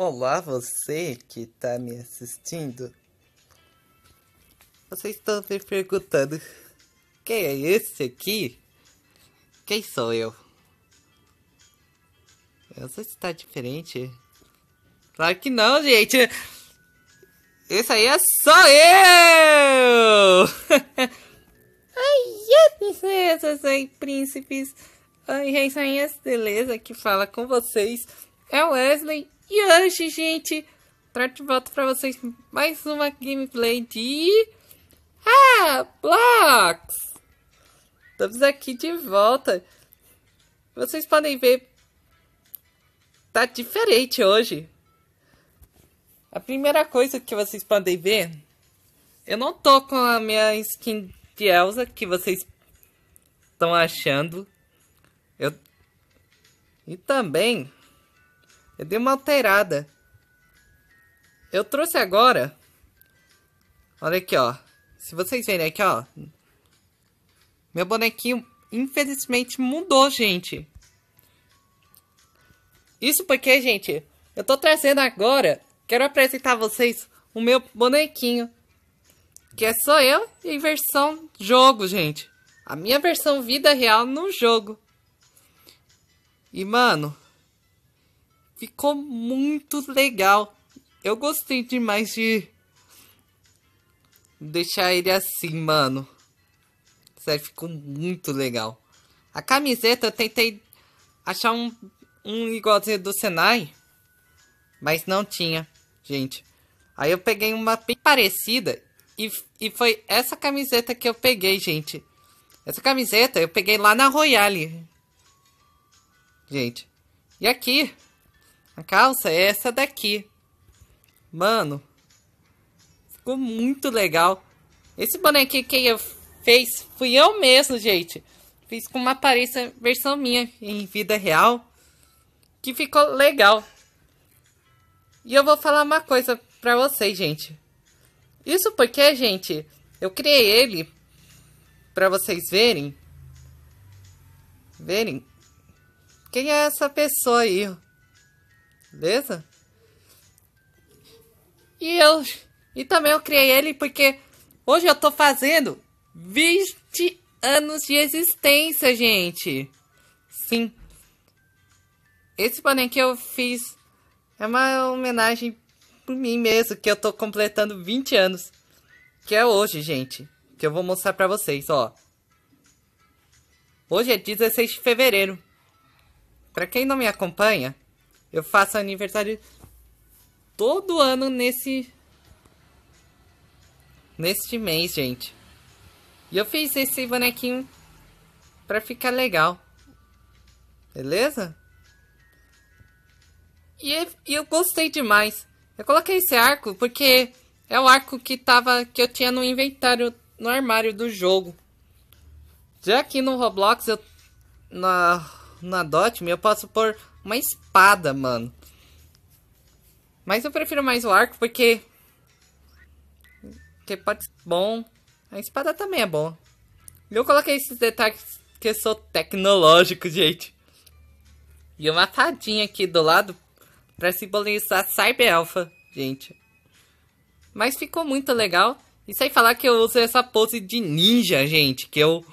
Olá, você que tá me assistindo. Vocês estão me perguntando: quem é esse aqui? Quem sou eu? Elsa está diferente? Claro que não, gente! Esse aí é só eu! Ai, princesas, ai, príncipes, ai, reis, rainhas, beleza, que fala com vocês é o Wesley. E hoje, gente, trago de volta pra vocês mais uma gameplay de Roblox. Estamos aqui de volta. Vocês podem ver, tá diferente hoje. A primeira coisa que vocês podem ver, eu não tô com a minha skin de Elsa que vocês estão achando. E também eu dei uma alterada. Eu trouxe agora, olha aqui, ó. Se vocês verem aqui, ó, meu bonequinho infelizmente mudou, gente. Isso porque, gente, eu tô trazendo agora, quero apresentar a vocês o meu bonequinho, que é só eu em versão jogo, gente. A minha versão vida real no jogo. E, mano, ficou muito legal. Eu gostei demais de deixar ele assim, mano. Sério, ficou muito legal. A camiseta eu tentei achar um igualzinho do Senai, mas não tinha, gente. Aí eu peguei uma bem parecida. E foi essa camiseta que eu peguei, gente. Essa camiseta eu peguei lá na Royale, gente. E aqui, a calça é essa daqui. Mano, ficou muito legal. Esse bonequinho que eu fiz, fui eu mesmo, gente. Fiz com uma aparência, versão minha em vida real, que ficou legal. E eu vou falar uma coisa pra vocês, gente. Isso porque, gente, eu criei ele pra vocês verem quem é essa pessoa aí, beleza? E também eu criei ele porque hoje eu tô fazendo 20 anos de existência, gente. Sim. Esse bonequinho que eu fiz é uma homenagem por mim mesmo, que eu tô completando 20 anos. Que é hoje, gente. Que eu vou mostrar pra vocês, ó. Hoje é 16 de fevereiro. Pra quem não me acompanha, eu faço aniversário todo ano neste mês, gente. E eu fiz esse bonequinho pra ficar legal, beleza? E eu gostei demais. Eu coloquei esse arco porque é o arco que eu tinha no inventário, no armário do jogo. Já aqui no Roblox, na Adopt Me, eu posso pôr uma espada, mano. Mas eu prefiro mais o arco porque pode ser bom. A espada também é bom. Eu coloquei esses detalhes que eu sou tecnológico, gente. E uma fadinha aqui do lado pra simbolizar Cyber Alpha, gente. Mas ficou muito legal. E sem falar que eu uso essa pose de ninja, gente, que eu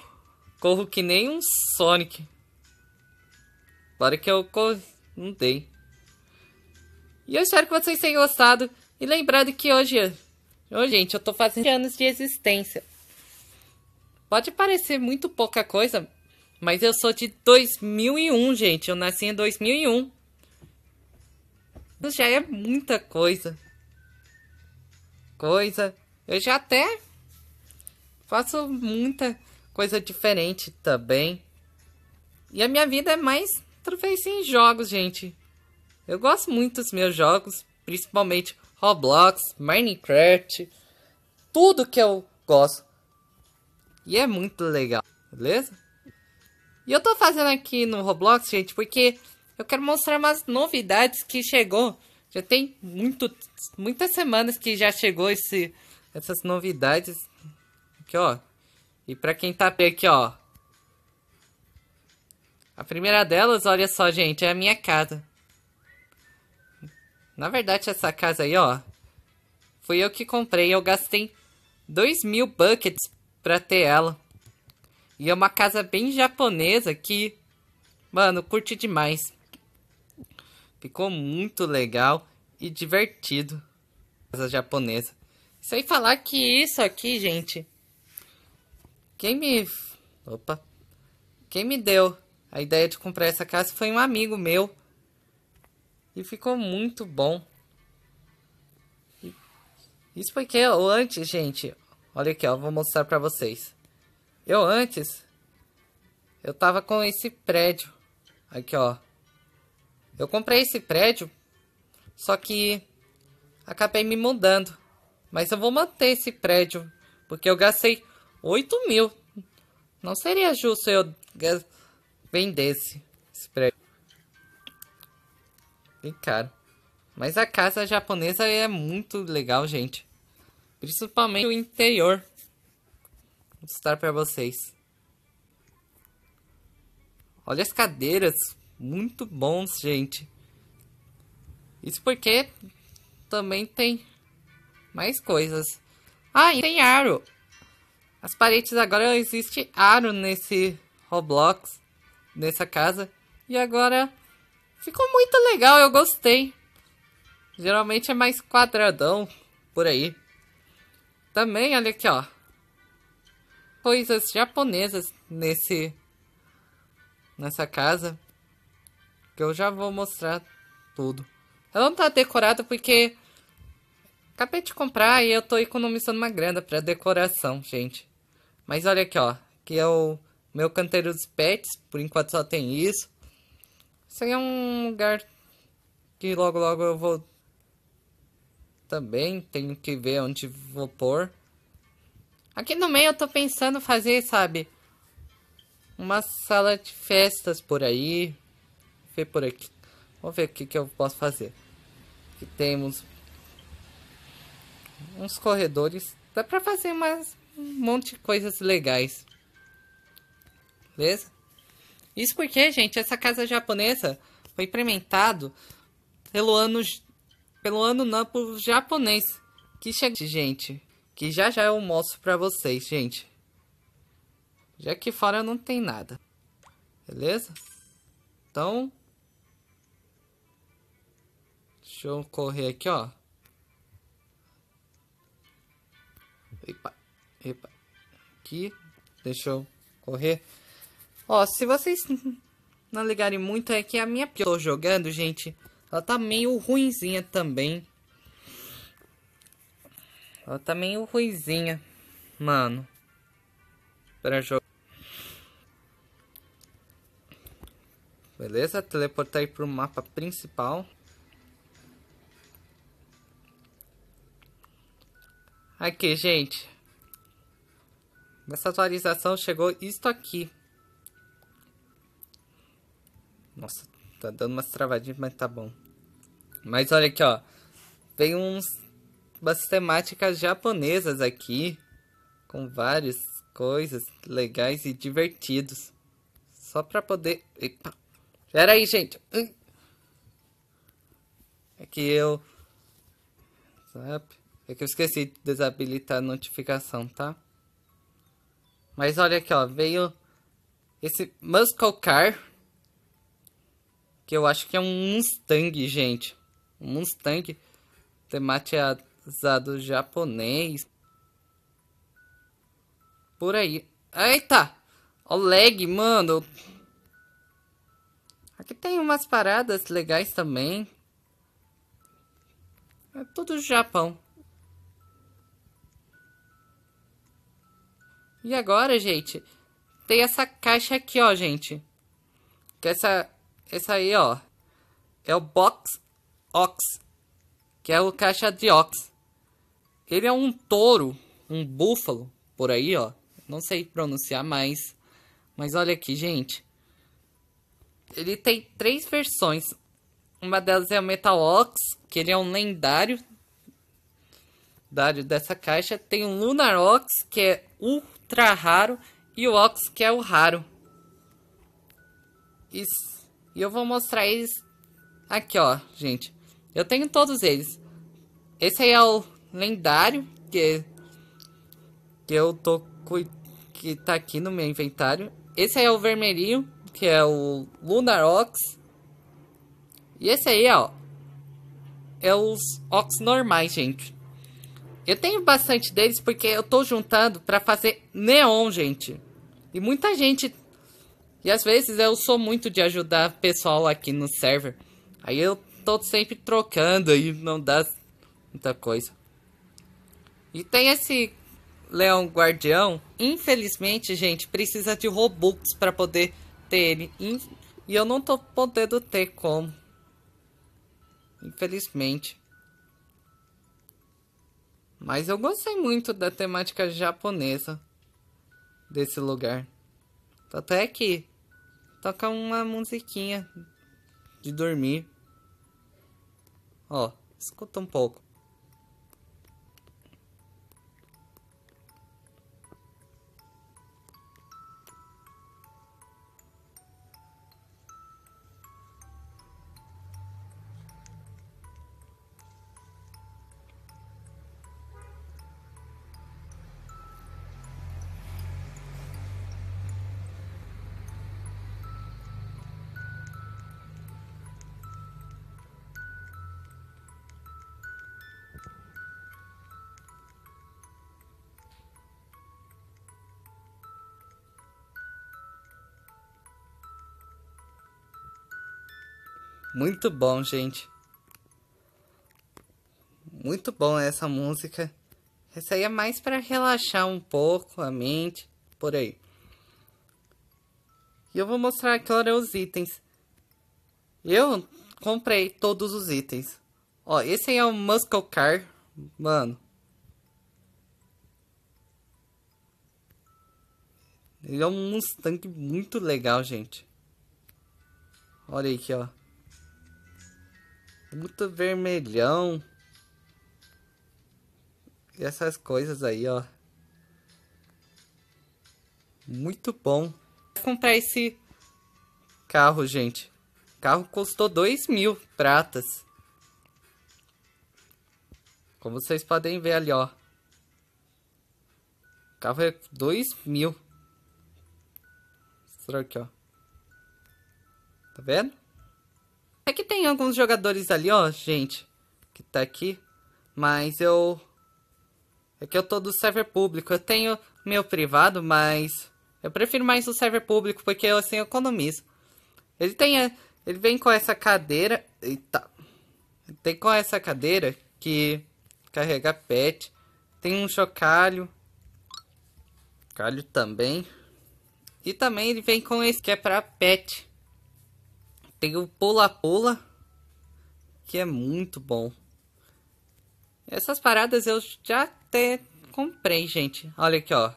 corro que nem um Sonic. Agora que eu corro, não dei. E eu espero que vocês tenham gostado. E lembrando que hoje, gente, eu tô fazendo anos de existência. Pode parecer muito pouca coisa, mas eu sou de 2001, gente. Eu nasci em 2001. Já é muita coisa. Eu já até faço muita coisa diferente também. E a minha vida é mais através em jogos, gente. Eu gosto muito dos meus jogos, principalmente Roblox, Minecraft, tudo que eu gosto. E é muito legal, beleza? E eu tô fazendo aqui no Roblox, gente, porque eu quero mostrar umas novidades que chegou. Já tem muitas semanas que já chegou essas novidades. Aqui, ó. E pra quem tá aqui, ó. A primeira delas, olha só, gente, é a minha casa. Na verdade, essa casa aí, ó, fui eu que comprei. Eu gastei 2.000 buckets pra ter ela. E é uma casa bem japonesa que, mano, curti demais. Ficou muito legal e divertido. Casa japonesa. Sem falar que isso aqui, gente, quem me deu a ideia de comprar essa casa foi um amigo meu. E ficou muito bom. Isso porque eu antes, gente, olha aqui, ó, vou mostrar pra vocês. Eu tava com esse prédio aqui, ó. Eu comprei esse prédio, só que acabei me mudando. Mas eu vou manter esse prédio, porque eu gastei 8.000. Não seria justo eu vendesse esse prédio. Bem caro. Mas a casa japonesa é muito legal, gente. Principalmente o interior. Vou mostrar pra vocês. Olha as cadeiras. Muito bons, gente. Isso porque também tem mais coisas. Ah, e tem aro. As paredes agora existe aro nesse Roblox. Nessa casa. E agora ficou muito legal, eu gostei. Geralmente é mais quadradão por aí. Também, olha aqui, ó. Coisas japonesas nessa casa. Que eu já vou mostrar tudo. Ela não tá decorada porque acabei de comprar e eu tô economizando uma grana pra decoração, gente. Mas olha aqui, ó. Que é o meu canteiro dos pets. Por enquanto só tem isso. Isso aí é um lugar que logo logo eu vou... Também tenho que ver onde vou pôr. Aqui no meio eu tô pensando fazer, sabe? Uma sala de festas por aí. Ver por aqui. Vamos ver o que eu posso fazer. Aqui temos uns corredores. Dá pra fazer um monte de coisas legais. Beleza? Isso porque, gente, essa casa japonesa foi implementada pelo ano não, por japonês. Que chega, gente. Que já já eu mostro pra vocês, gente. Já que fora não tem nada. Beleza? Então, deixa eu correr aqui, ó. Epa, epa. Aqui, deixa eu correr. Ó, se vocês não ligarem muito, é que a minha que eu tô jogando, gente, ela tá meio ruinzinha também. Ela tá meio ruinzinha, mano, pra jogar. Beleza, teleportei pro mapa principal. Aqui, gente. Nessa atualização chegou isto aqui. Nossa, tá dando umas travadinhas, mas tá bom. Mas olha aqui, ó. Tem umas temáticas japonesas aqui. Com várias coisas legais e divertidos. Só pra poder... Epa. Pera aí, gente. É que eu esqueci de desabilitar a notificação, tá? Mas olha aqui, ó. Veio esse Muscle Car. Que eu acho que é um Mustang, gente. Um Mustang tematizado japonês. Por aí. Eita! Ó o lag, mano. Aqui tem umas paradas legais também. É tudo do Japão. E agora, gente, tem essa caixa aqui, ó, gente. Que essa aí, ó, é o Box Ox, que é o caixa de Ox. Ele é um touro, um búfalo, por aí, ó. Não sei pronunciar mais, mas olha aqui, gente. Ele tem 3 versões. Uma delas é o Metal Ox, que ele é um lendário dessa caixa. Tem o Lunar Ox, que é ultra raro, e o Ox, que é o raro. Isso. E eu vou mostrar eles aqui, ó, gente. Eu tenho todos eles. Esse aí é o lendário que eu tô que tá aqui no meu inventário. Esse aí é o vermelhinho, que é o Lunar Ox. E esse aí, ó, é os Ox normais, gente. Eu tenho bastante deles porque eu tô juntando pra fazer neon, gente. E muita gente... E às vezes eu sou muito de ajudar pessoal aqui no server. Aí eu tô sempre trocando e não dá muita coisa. E tem esse leão guardião. Infelizmente, gente, precisa de Robux pra poder ter ele. E eu não tô podendo ter como. Infelizmente. Mas eu gostei muito da temática japonesa desse lugar. Tô até aqui. Toca uma musiquinha de dormir. Ó, escuta um pouco. Muito bom, gente. Muito bom essa música. Essa aí é mais pra relaxar um pouco a mente. Por aí. E eu vou mostrar agora os itens. Eu comprei todos os itens. Ó, esse aí é o Muscle Car. Mano. Ele é um Mustang muito legal, gente. Olha aqui, ó. Muito vermelhão. E essas coisas aí, ó. Muito bom. Vou comprar esse carro, gente. O carro custou 2.000 pratas. Como vocês podem ver ali, ó. O carro é 2.000. Vou mostrar aqui, ó. Tá vendo? É que tem alguns jogadores ali, ó, gente, que tá aqui, mas eu... É que eu tô do server público, eu tenho meu privado, mas... Eu prefiro mais o server público, porque assim eu economizo. Ele tem... Ele vem com essa cadeira... Eita! Ele tem com essa cadeira que carrega pet. Tem um chocalho. Chocalho também. E também ele vem com esse que é pra pet. Tem o pula-pula, que é muito bom. Essas paradas eu já até comprei, gente. Olha aqui, ó.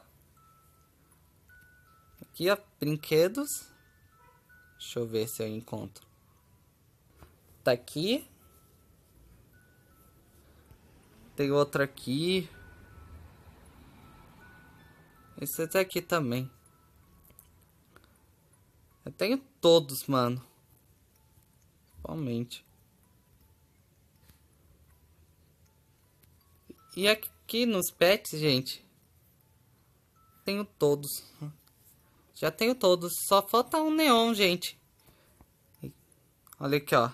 Aqui, ó, brinquedos. Deixa eu ver se eu encontro. Tá aqui. Tem outro aqui. Esse daqui também. Eu tenho todos, mano. Realmente. E aqui nos pets, gente, tenho todos. Já tenho todos. Só falta um neon, gente. Olha aqui, ó.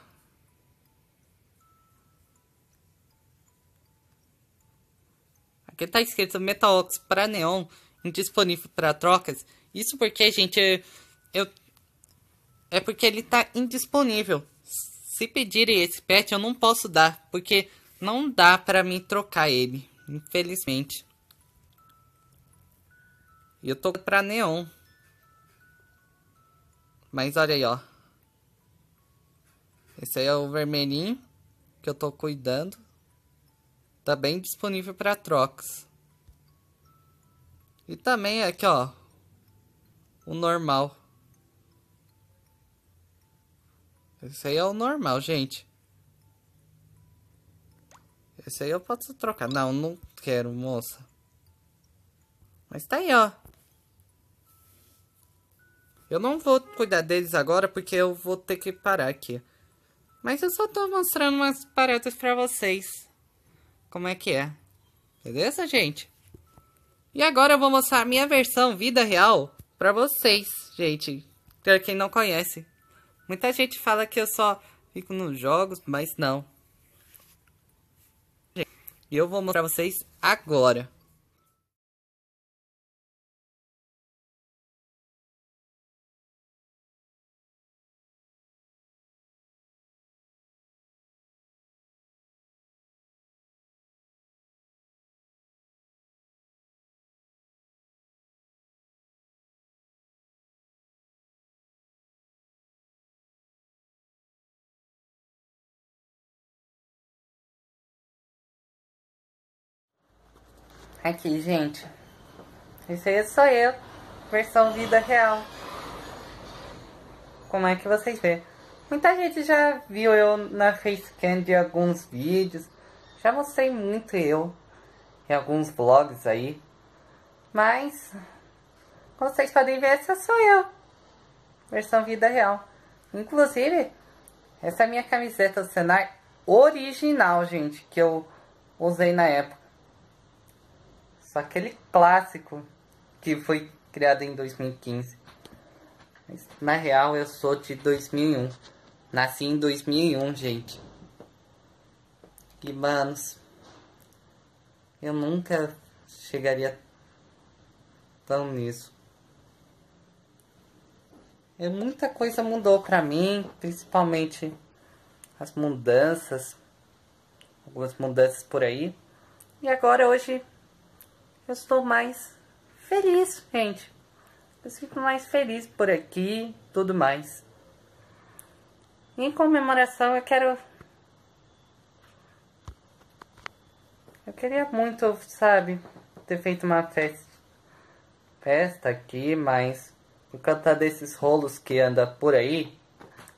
Aqui tá escrito Metal Ox para neon, indisponível para trocas. Isso porque, gente, é porque ele tá indisponível. Se pedirem esse pet, eu não posso dar, porque não dá pra mim trocar ele, infelizmente. E eu tô pra neon. Mas olha aí, ó. Esse aí é o vermelhinho, que eu tô cuidando. Tá bem disponível pra trocas. E também aqui, ó, o normal. Esse aí é o normal, gente. Esse aí eu posso trocar. Não, não quero, moça. Mas tá aí, ó. Eu não vou cuidar deles agora, porque eu vou ter que parar aqui. Mas eu só tô mostrando umas paradas pra vocês. Como é que é. Beleza, gente? E agora eu vou mostrar a minha versão vida real pra vocês, gente. Pra quem não conhece. Muita gente fala que eu só fico nos jogos, mas não. E eu vou mostrar pra vocês agora. Aqui, gente. Esse aí sou eu. Versão vida real. Como é que vocês veem? Muita gente já viu eu na facecam de alguns vídeos. Já mostrei muito eu em alguns vlogs aí. Mas, como vocês podem ver, essa sou eu. Versão vida real. Inclusive, essa é a minha camiseta do Senai original, gente. Que eu usei na época. Aquele clássico que foi criado em 2015. Mas, na real, eu sou de 2001. Nasci em 2001, gente. E, manos, eu nunca chegaria tão nisso. E muita coisa mudou pra mim, principalmente as mudanças. Algumas mudanças por aí. E agora, hoje... eu estou mais feliz, gente. Eu fico mais feliz por aqui, tudo mais. Em comemoração, eu queria muito, sabe, ter feito uma festa aqui, mas por causa desses rolos que anda por aí,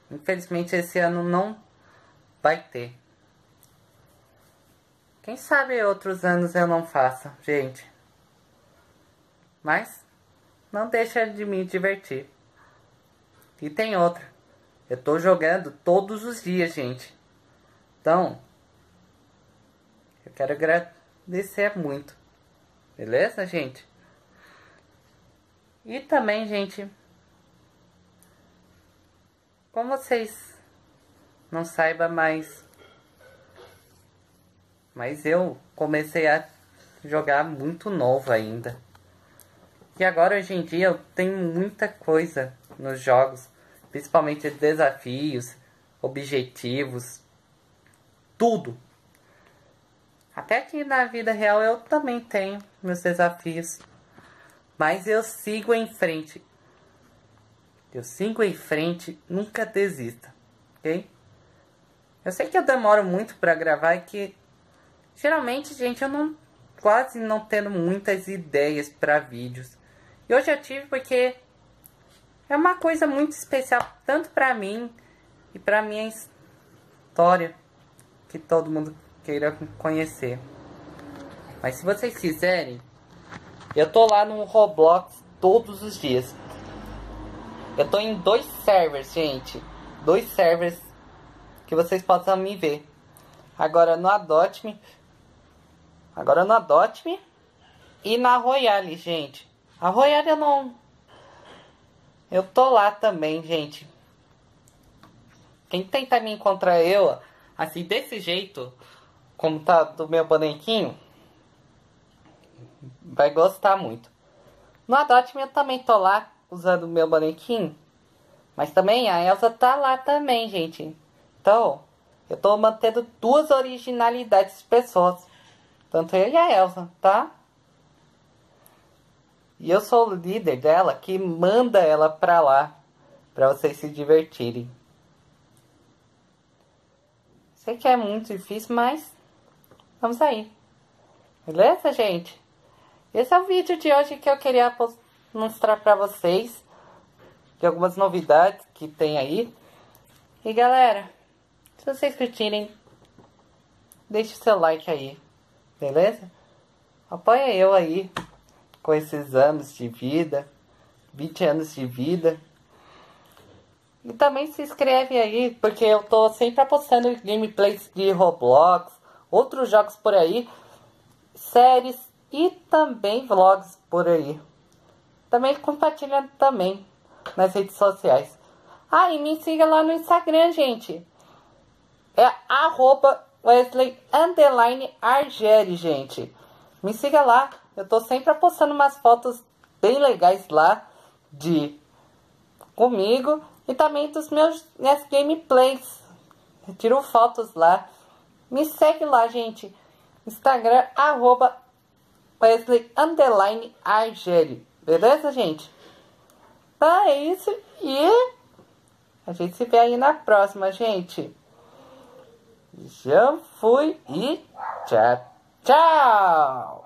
infelizmente esse ano não vai ter. Quem sabe outros anos eu não faça, gente. Mas não deixa de me divertir. E tem outra. Eu tô jogando todos os dias, gente. Então, eu quero agradecer muito. Beleza, gente? E também, gente, como vocês não saibam mais, mas eu comecei a jogar muito novo ainda. E agora, hoje em dia, eu tenho muita coisa nos jogos, principalmente desafios, objetivos, tudo. Até que na vida real eu também tenho meus desafios, mas eu sigo em frente. Eu sigo em frente, nunca desista, ok? Eu sei que eu demoro muito para gravar e que, geralmente, gente, eu não quase não tendo muitas ideias para vídeos. E hoje eu tive porque é uma coisa muito especial, tanto pra mim e pra minha história, que todo mundo queira conhecer. Mas se vocês quiserem, eu tô lá no Roblox todos os dias. Eu tô em 2 servers, gente. 2 servers que vocês possam me ver. Agora no Adopt Me. Agora no Adopt Me e na Royale, gente. A Royale eu não... eu tô lá também, gente. Quem tentar me encontrar eu, assim, desse jeito, como tá do meu bonequinho, vai gostar muito. No Adopt Me eu também tô lá, usando o meu bonequinho. Mas também a Elsa tá lá também, gente. Então, eu tô mantendo 2 originalidades de pessoas. Tanto eu e a Elsa, tá? E eu sou o líder dela que manda ela pra lá, pra vocês se divertirem. Sei que é muito difícil, mas vamos aí. Beleza, gente? Esse é o vídeo de hoje que eu queria mostrar pra vocês. De algumas novidades que tem aí. E galera, se vocês curtirem, deixe o seu like aí. Beleza? Apoia eu aí. Com esses anos de vida, 20 anos de vida. E também se inscreve aí, porque eu tô sempre postando gameplays de Roblox, outros jogos por aí, séries e também vlogs por aí. Também compartilhando também nas redes sociais. Ah, e me siga lá no Instagram, gente. É @wesley_argeri, gente. Me siga lá. Eu tô sempre postando umas fotos bem legais lá de comigo e também dos minhas gameplays. Eu tiro fotos lá. Me segue lá, gente. Instagram @wesley_argeri. Beleza, gente? Então é isso e a gente se vê aí na próxima, gente. Já fui e tchau, tchau!